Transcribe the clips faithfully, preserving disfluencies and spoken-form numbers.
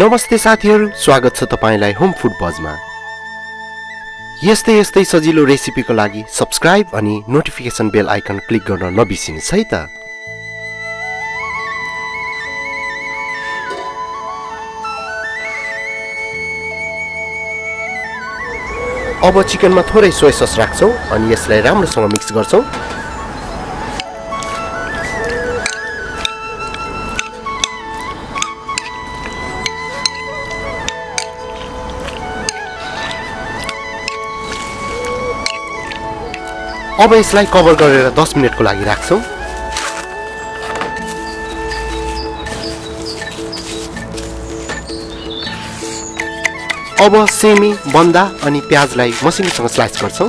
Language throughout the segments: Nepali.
नमस्ते साथीहरु, स्वागत छ तपाईलाई होम फूड बजमा। यस्तै यस्तै सजिलो रेसिपीको लागि सब्स्क्राइब अनि नोटिफिकेसन बेल आइकन क्लिक गर्न नबिर्सिनुहोस् है त। अब चिकनमा थोरै सोया सस राख्छौ अनि यसलाई राम्रोसँग मिक्स गर्छौ। अब यसलाई कभर गरेर दस मिनेटको लागि राख्छौ। अब सेमी, बन्दा अनि प्याजलाई मसिनोसँग स्लाइस गर्छौ।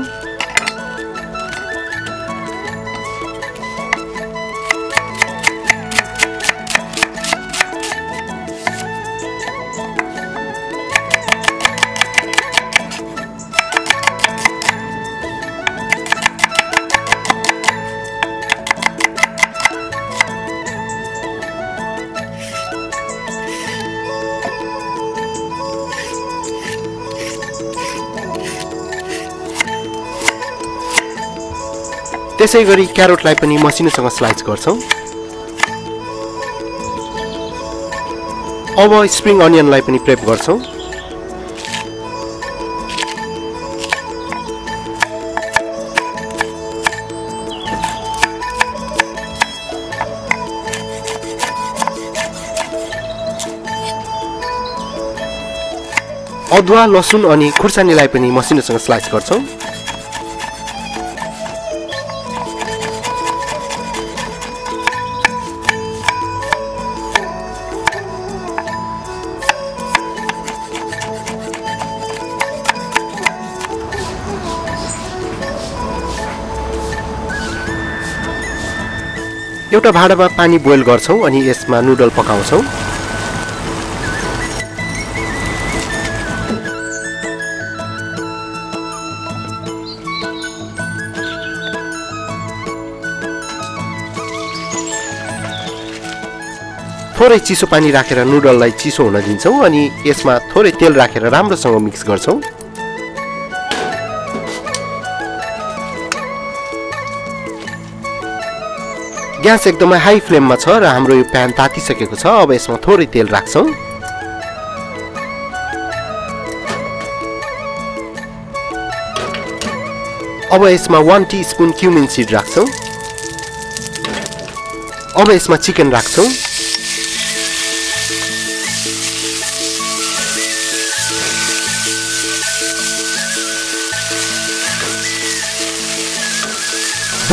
त्यसैगरी क्यारोटलाई पनि मसिनोसँग स्लाइस गर्छौं। अब स्प्रिङ अनियनलाई पनि प्रेप गर्छौं। अदुवा, लसुन अनि खुर्सानीलाई पनि मसिनोसँग स्लाइस गर्छौं। एउटा भाँडामा पानी बोइल गर्छौ अनि यसमा नुडल पकाउँछौ। थोरै चिसो पानी राखेर नुडललाई चिसो हुन दिन्छौ अनि यसमा थोरै तेल राखेर राम्रोसँग मिक्स गर्छौ। ग्यास एकदमै हाई फ्लेममा छ र हाम्रो यो प्यान तातिसकेको छ। अब यसमा थोरै तेल राख्छौं। अब यसमा एक टीस्पुन क्युमिन सीड राख्छौं। अब यसमा चिकन राख्छौं।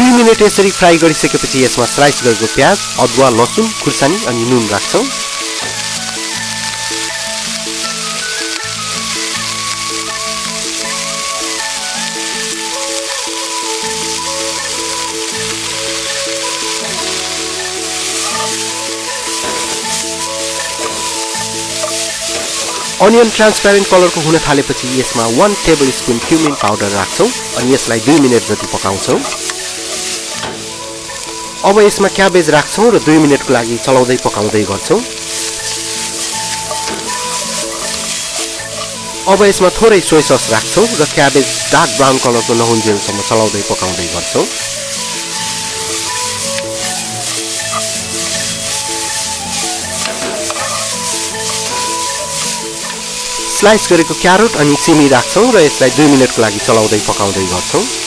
दुई मिनेट यसरी फ्राई गरिसकेपछि यसमा स्लाइस गरेको प्याज, अदुवा, लसुन, खुर्सानी अनि नुन राख्छौं। अनियन ट्रान्सप्यारेन्ट कलरको हुन थालेपछि यसमा एक टेबलस्पुन क्युमिन पाउडर राख्छौं अनि यसलाई दुई मिनेट जति पकाउँछौं। अब यसमा क्याबेज राख्छौं र दुई मिनेटको लागि चलाउँदै पकाउँदै गर्छौं। अब यसमा थोरै सोया सस राख्छौं र क्याबेज डार्क ब्राउन कलरको नहुन्जेलसम्म चलाउँदै पकाउँदै गर्छौं। स्लाइस गरेको क्यारोट अनि सिमी राख्छौं र यसलाई दुई मिनेटको लागि चलाउँदै पकाउँदै गर्छौं।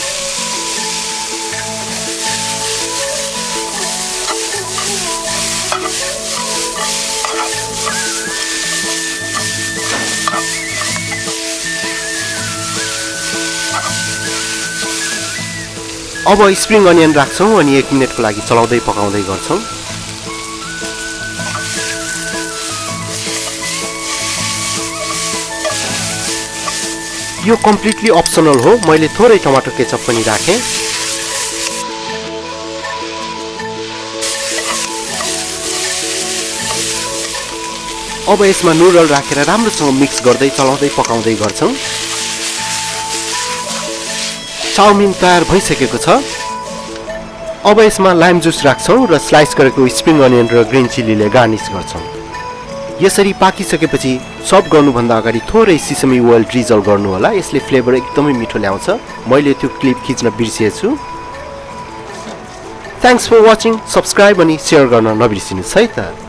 अब स्प्रिङ अनियन राख्छौं अनि एक मिनेटको लागि चलाउँदै पकाउँदै गर्छौं। यो कम्प्लिटली अप्सनल हो। मैले थोरै टमाटर केचप पनि राखेँ। अब यसमा नुडल राखेर राम्रोसँग मिक्स गर्दै चलाउँदै पकाउँदै गर्छौं। चाउमिन तयार भइसकेको छ। अब यसमा लाइम जुस राख्छौं र स्लाइस गरेको स्प्रिङ अनियन र ग्रीन चिलीले गार्निश गर्छौं। यसरी पाकिसकेपछि सब गर्नुभन्दा अगाडि थोरै सिसमी ओइल ड्रिजल गर्नु होला यसले फ्लेभर एकदमै मिठो ल्याउँछ मैले त्यो क्लिप खिच्न बिर्सेछु थ्यांक्स फर वाचिङ सब्स्क्राइब अनि शेयर गर्न नबिर्सिनुस् है त